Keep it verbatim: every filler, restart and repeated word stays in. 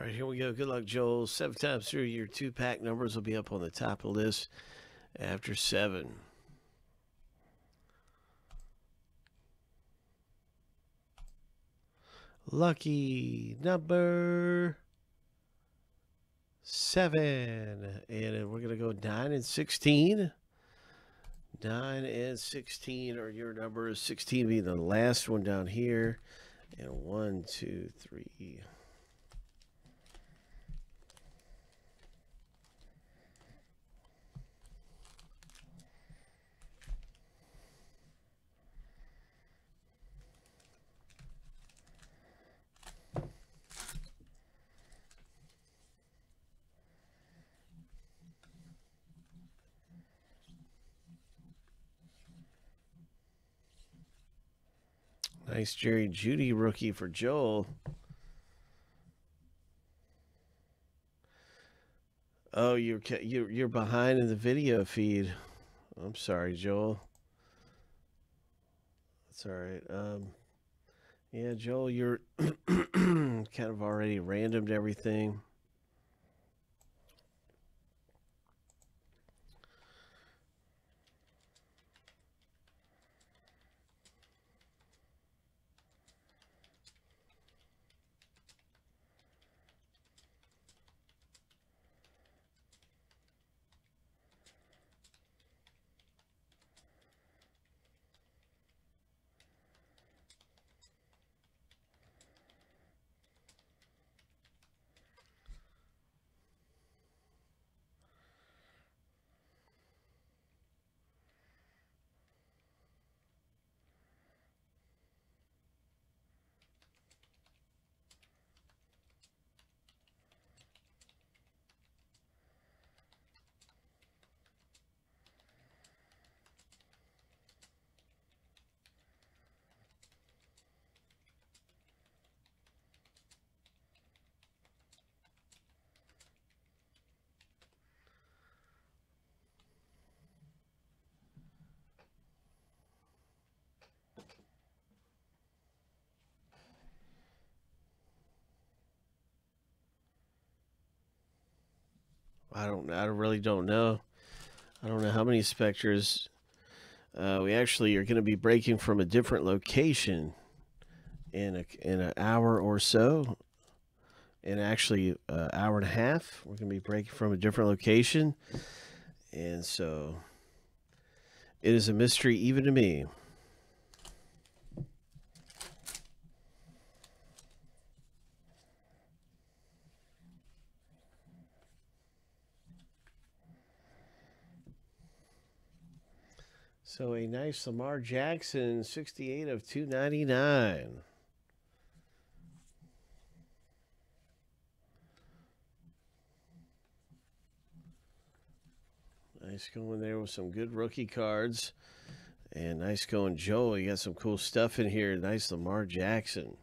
All right, here we go. Good luck, Joel. Seven times through, your two-pack numbers will be up on the top of the list after seven. Lucky number seven. And we're going to go nine and sixteen. nine and sixteen are your numbers. sixteen being the last one down here. And one, two, three. Nice Jerry Judy rookie for Joel. Oh, you're you're you're behind in the video feed. I'm sorry, Joel. That's all right. Um, yeah, Joel, you're kind of already randomed everything. I don't. I really don't know. I don't know how many Spectres. Uh, we actually are going to be breaking from a different location in a, in an hour or so, and actually an hour and a half. We're going to be breaking from a different location, and so it is a mystery even to me. So a nice Lamar Jackson, sixty-eight of two ninety-nine. Nice going there with some good rookie cards. And nice going, Joel. You got some cool stuff in here. Nice Lamar Jackson.